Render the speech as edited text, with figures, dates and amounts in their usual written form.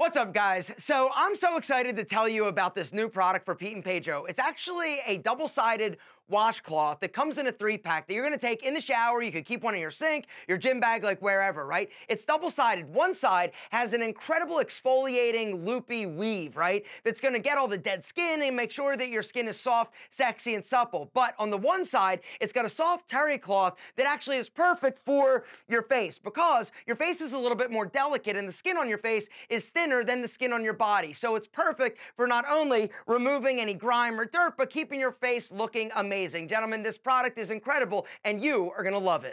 What's up, guys? So I'm so excited to tell you about this new product for Pete and Pedro. It's actually a double-sided washcloth that comes in a 3-pack that you're gonna take in the shower. You could keep one in your sink, your gym bag, like wherever, right? It's double-sided. One side has an incredible exfoliating loopy weave, right? That's gonna get all the dead skin and make sure that your skin is soft, sexy, and supple. But on the one side, it's got a soft terry cloth that actually is perfect for your face because your face is a little bit more delicate and the skin on your face is thinner than the skin on your body. So it's perfect for not only removing any grime or dirt, but keeping your face looking amazing. Gentlemen, this product is incredible and you are gonna love it.